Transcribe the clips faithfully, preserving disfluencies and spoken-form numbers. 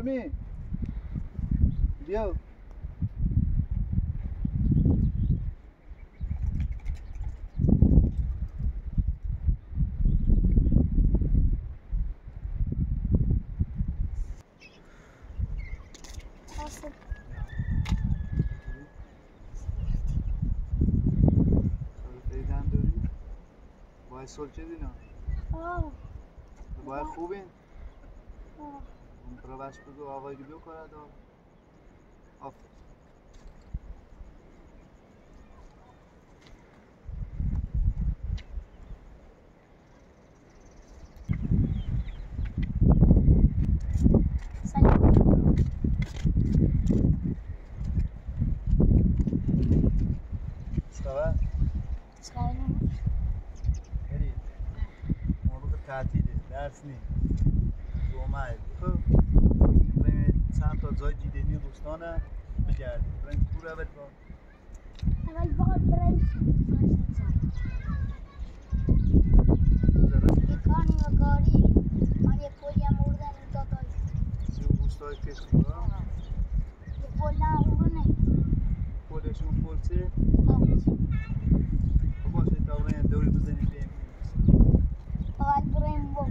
Armin. Yo. سول چه دینا؟ آه باید خوبین؟ آه اون پروش بگو آقایی بیو کرد و آفر درس نیم دومه خب بریم چند تا جای دیدنی دوستان هم بگردیم بریم تو رو با اول باید بریم میکانی و گاری من یک پولی هم اردن این داد داری دوستای کسی با یک پول هم اردنه پولشون پول چه؟ خب باشه تا بریم دوری بزنیم بیم Давай отбираем его.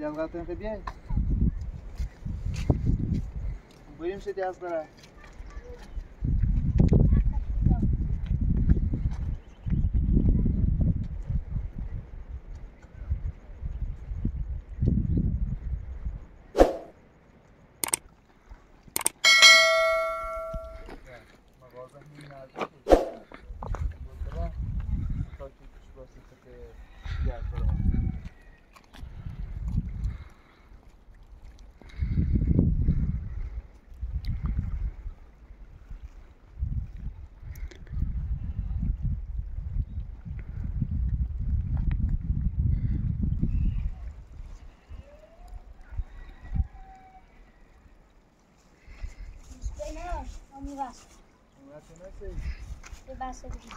Я готов тебе. Будем сейчас брать. Vamos lá. Vamos lá, como é que é isso? Debaixo de...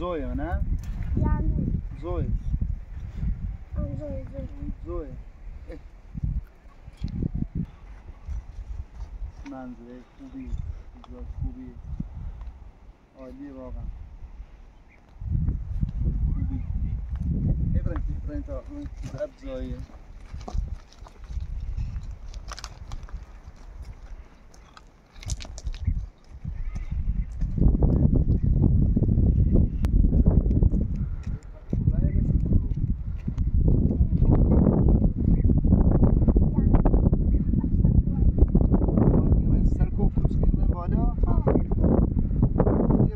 Zoia, né? Zoia. Zoia, zoia. Manzere, kubi, kubi. Olha, logo. Kubi. É para aqui, para entrar. É zoia.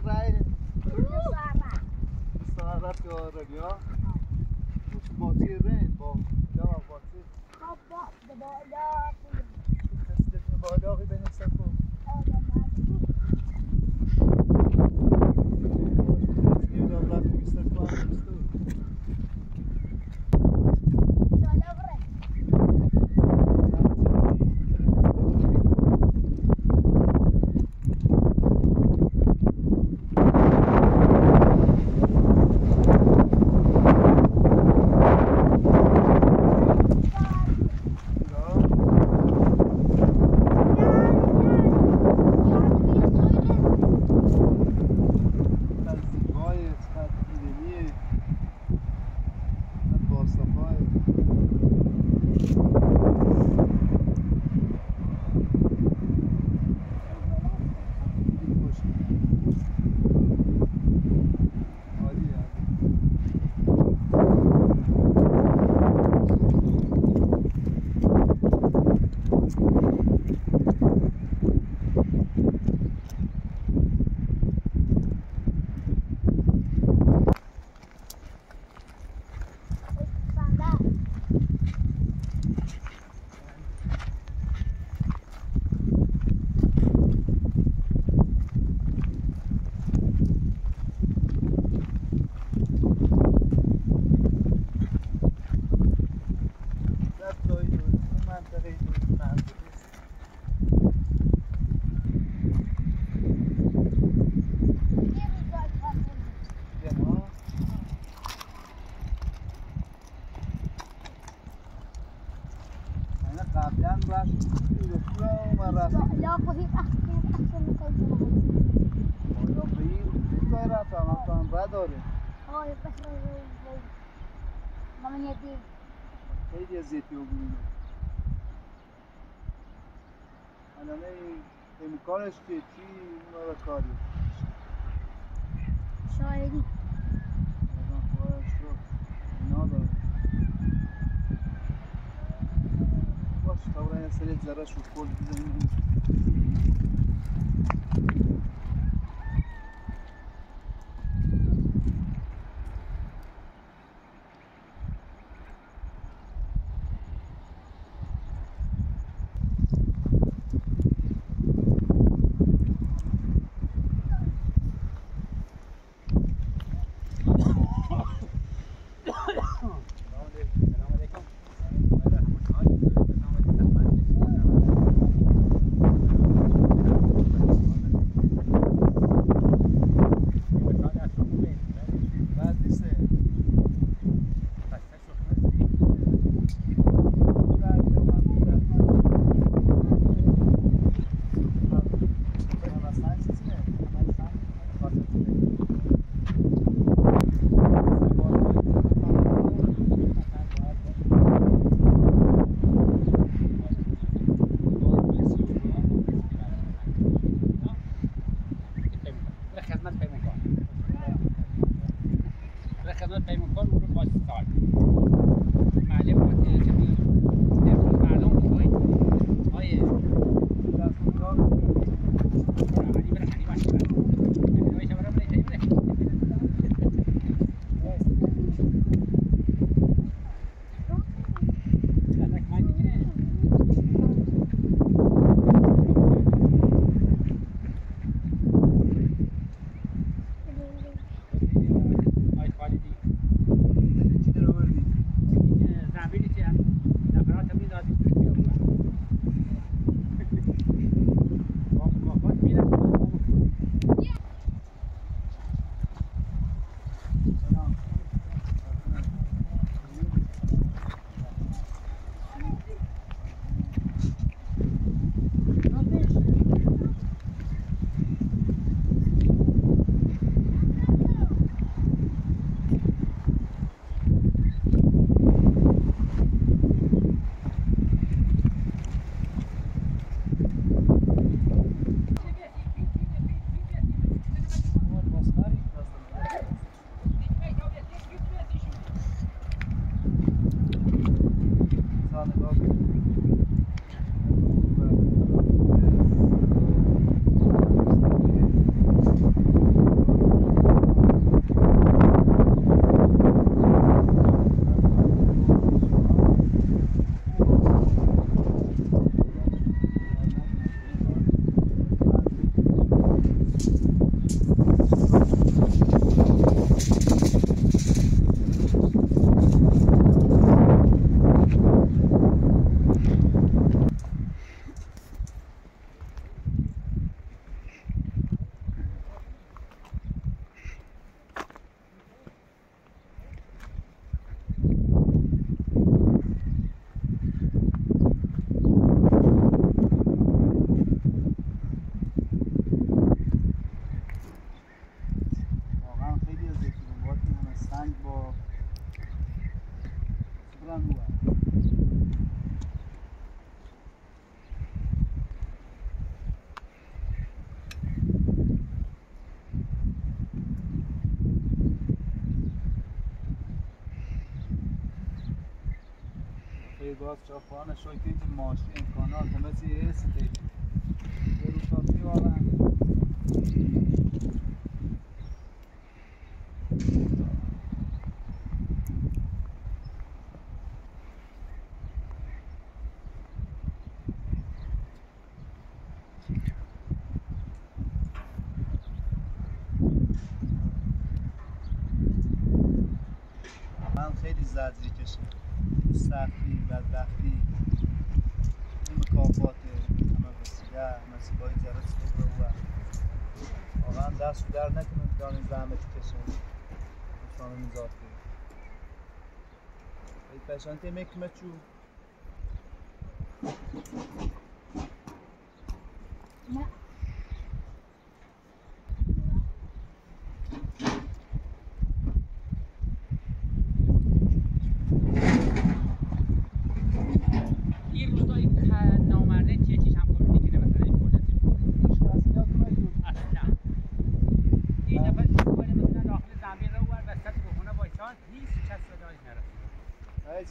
Bye. قبلا باش یه مرات لا قهیت احسن احسن میکنه اون روی دایره تمام تمام بداره آه بس من یادی خیلی زیتیو بود الان امکانش که چی مرا کاری شاعری طورا سرت زرش و کل بزنید باز چاپان شاید ماش امکانات همه چی هست دیگه واقعا من خیلی زد میکشم سختی، بدبختی، مکافات همه بسیار، همه سیبایی جرس خود رو و آقا دست رو در نکنم جان زحمت کشم بسانه میزاد کنم این پشانتی میکمه چون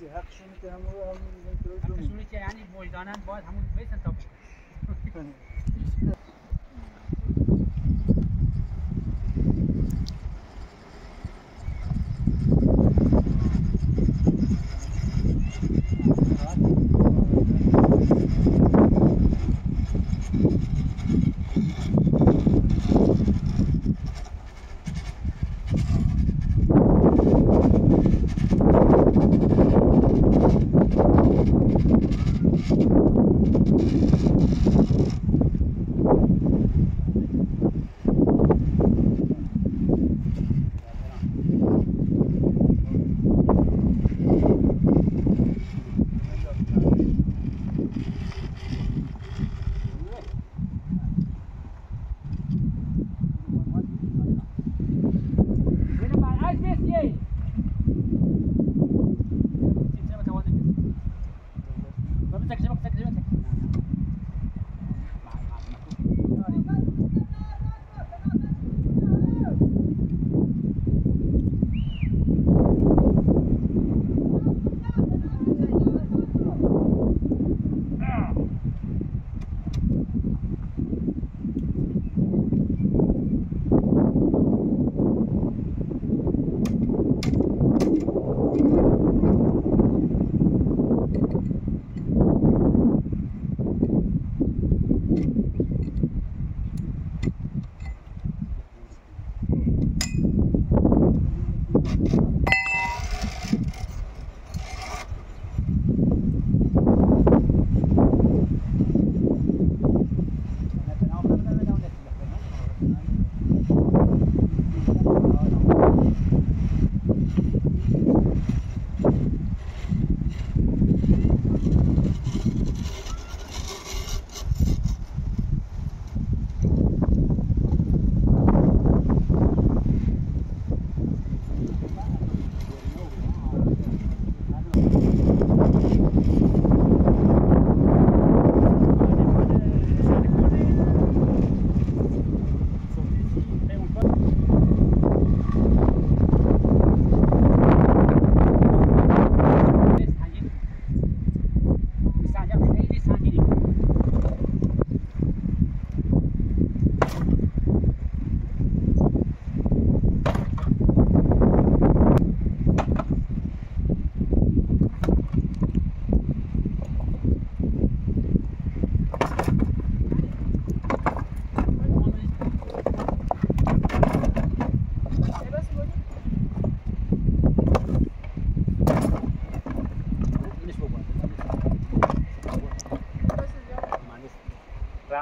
حقشونه که همون همون میگن حقشونه که یعنی وجدانن باید همون بیسن تا بکنه.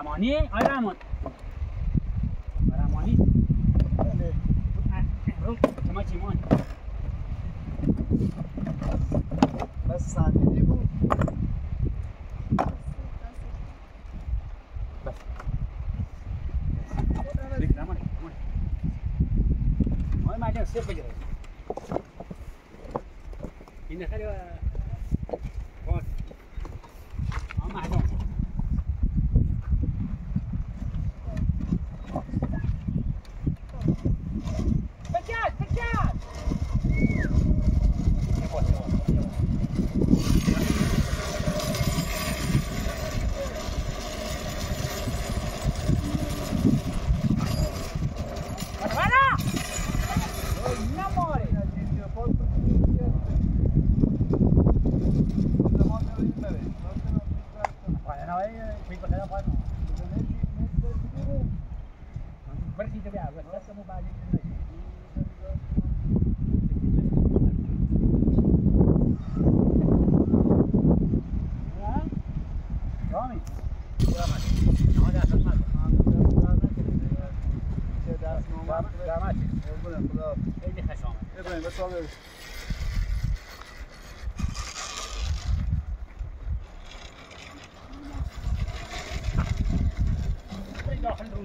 رمانی؟ آی رمان رمانی؟ رو کما چیمان بس ساندیدی بود بس بس رمانی آی مجم سیف بگیره این خیلی باز آم مجم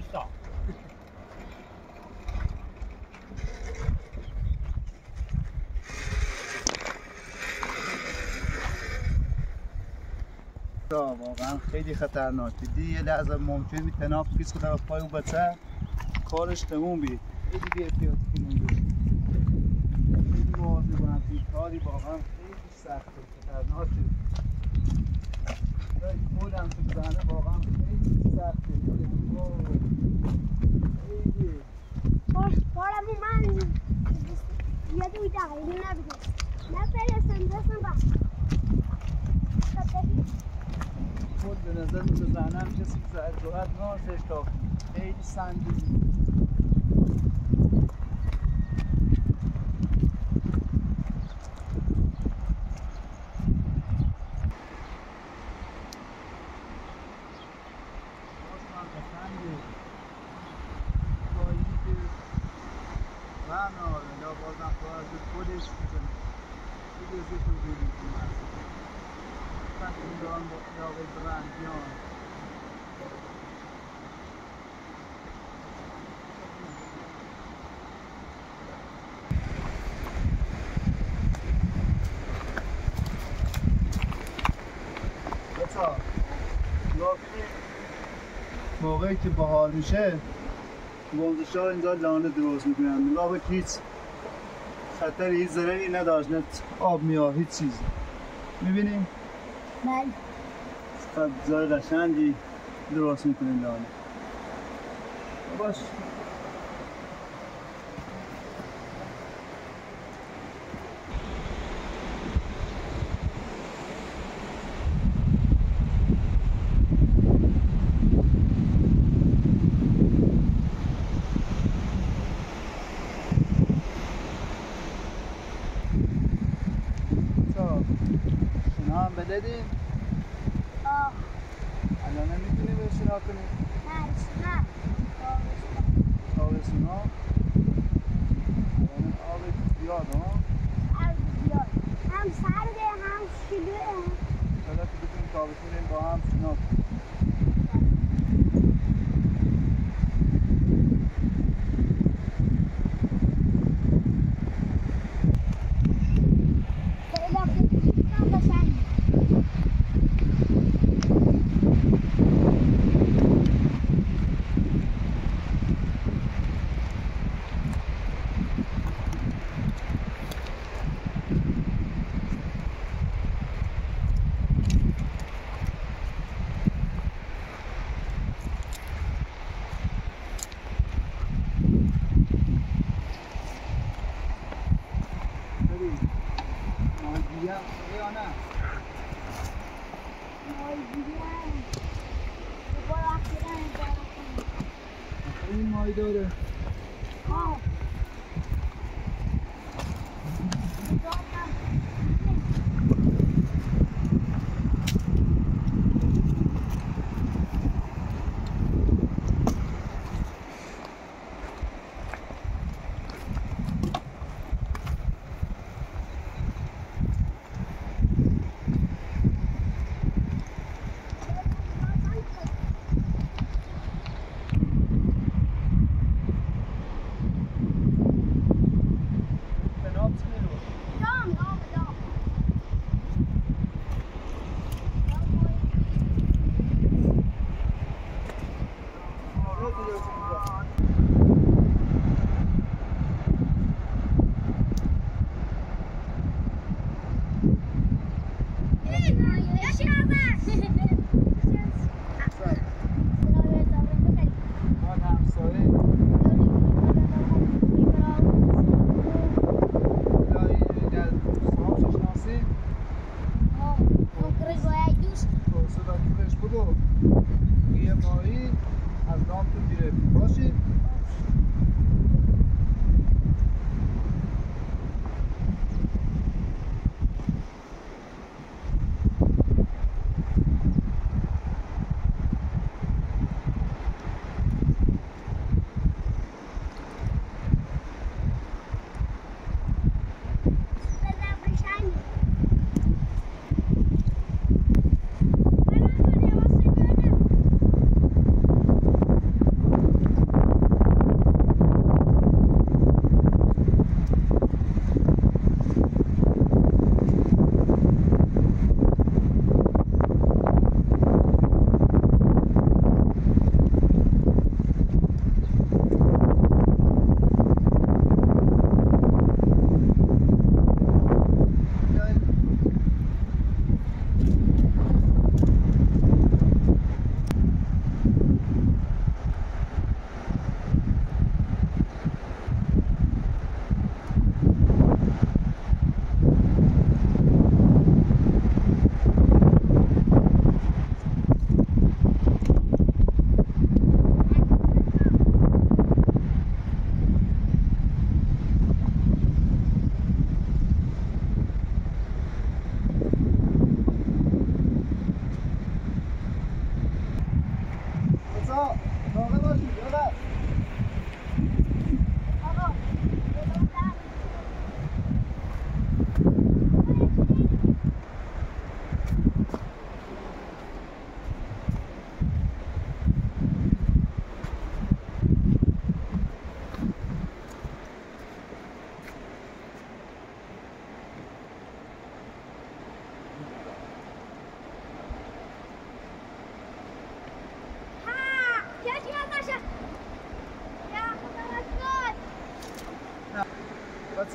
stop. واقعا خیلی خطرناک دیدی، یه لحظه ممکن می تناب کسی که طرف پای اون بچه کارش تموم بید. این دیگه احتیاط کنیم بود خیلی موازی بودم توی کاری واقعا خیلی سخت و خطرناک داری بودم توی زنه واقعا خیلی سخت خیلی پارم اومد یه دوی دقیقی نبیدم نفرستم دستم بخش خود به نظر می‌زنم کسی که جرأت نداشت تا خیلی سنگین موقعی که بحال میشه گنزش ها اینجا لانه درست میکنند نگاه هیچ خطر هیچ ضرری نداشت نه آب میاد هیچ چیز میبینیم؟ بله خب جای قشنگی درست میکنیم لانه باش بدادیم؟ آه الان نمیتونی به شنا کنی؟ نه شنا آب شنا الان آب بیاد ها؟ آب بیاد هم سرده هم شلوه هم حالا که بتونیم تابستون با هم شنا کنیم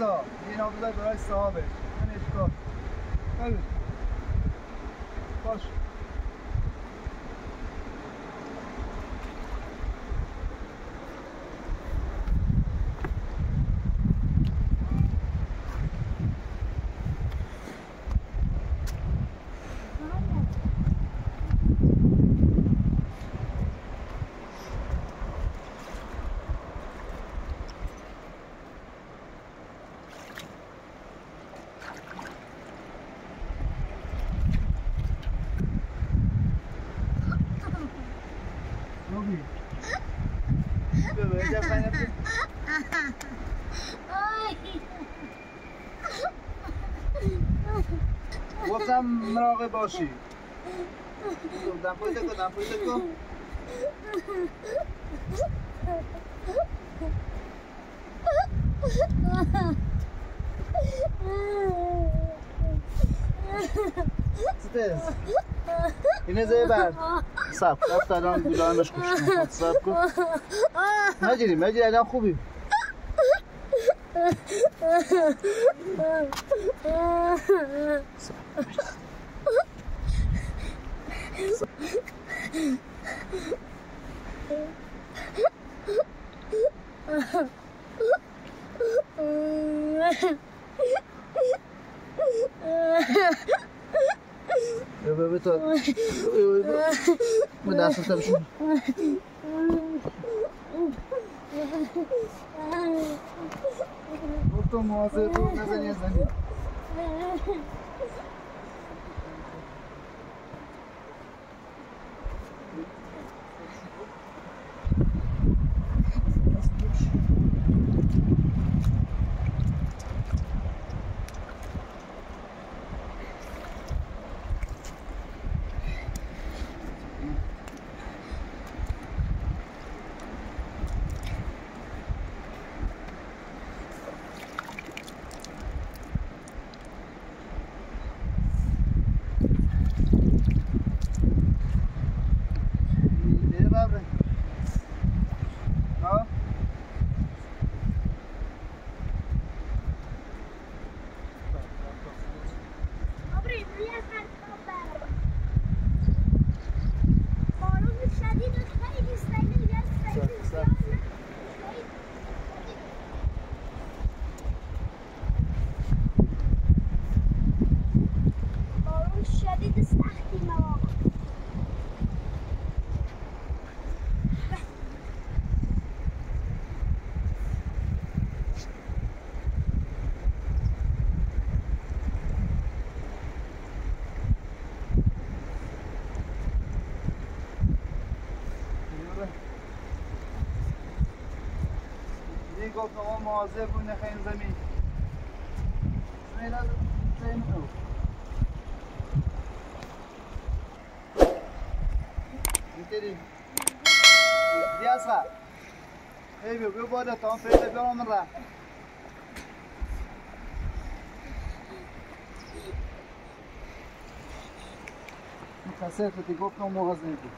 وایسا، این ها بذار برای صاحبش. من اشکار بله باش. گفتم مراقب باشی. دمپایی تکو دمپایی تکو ستیز اینه زیبر سب رفت الان بودارم بهش کشم سب کن نجیریم نجیریم الان خوبیم. Bebe tak. Bu nasıl tabii şimdi. Orta muhasebe bu neden yazan? گفت ما مواظب بود نخیل زمین سمیلاد زمین رو میتریم بیا سر ای بیو بیو بادا تا هم پیده بیا آمن را مخصر خودی گفت ما مواظب بود.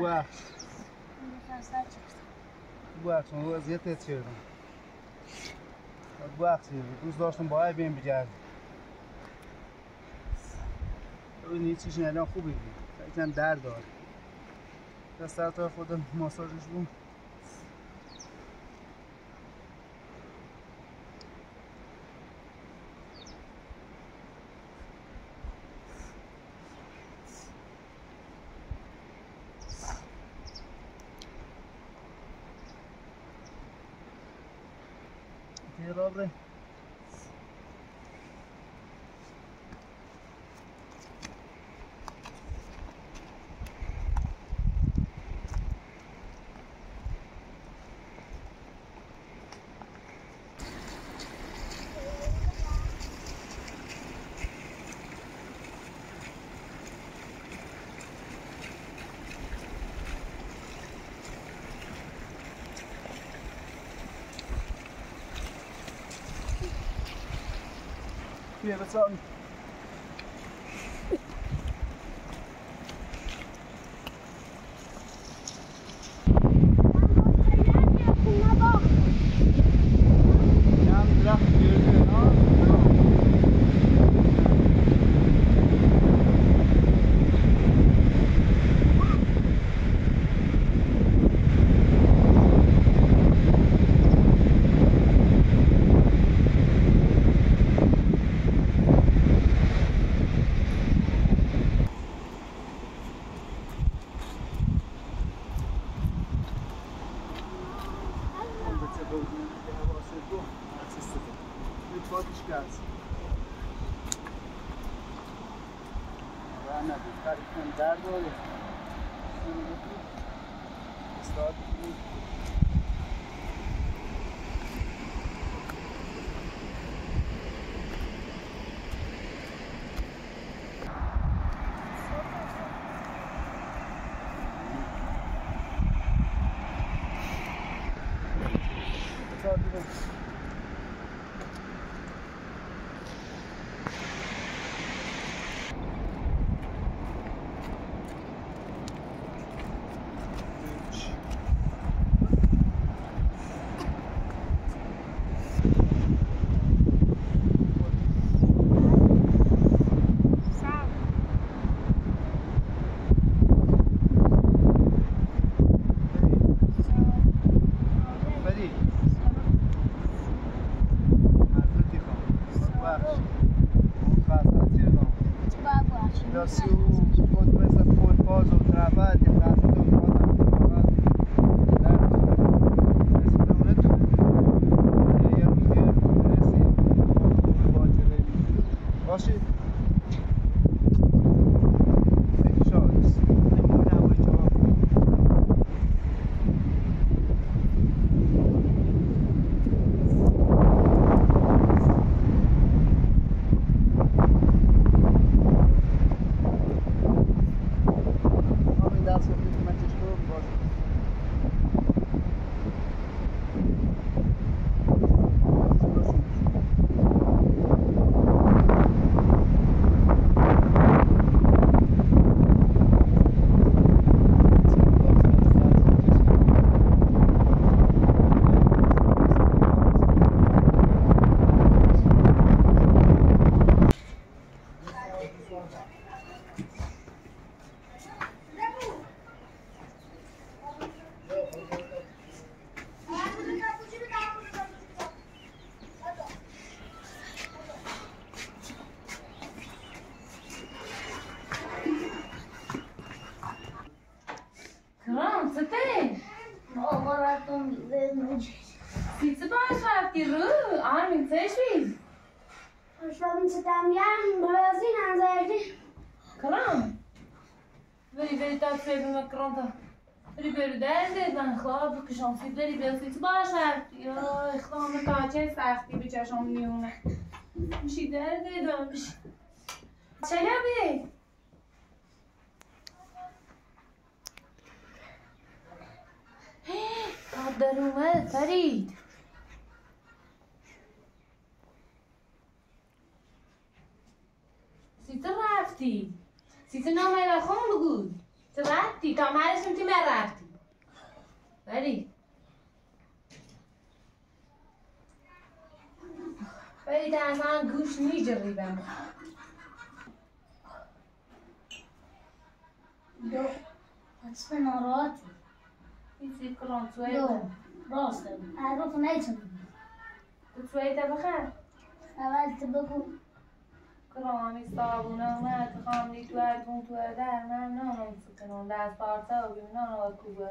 Bu akşam. Bu akşam o vaziyet etiyordum. Bu akşam biz dostum bayağı ben bicardım. Onun için şeyden çok iyiydi. Zaten der doğru. Kastar tarafı da masaj bu. probably. Yeah, that's something. بری بیاسی تو باشد یا اخوام کاچه سختی به چشم میونه میشی درده دارم بشی چه نبید؟ قدر اومد فرید سیتر رفتی سیتر نامه را خون بگو تو رفتی کامرشم تو من رفتی فرید ولی در من گوش میجری به من دو از فناراتی ایسی کران تویده دو راست عرف نیچم تو تویده بخیر اول تو بگو کرامی صابونه اومد خاملی تویده تویده من نانو ایسی کران دست پارتا و بیمنان و کوبه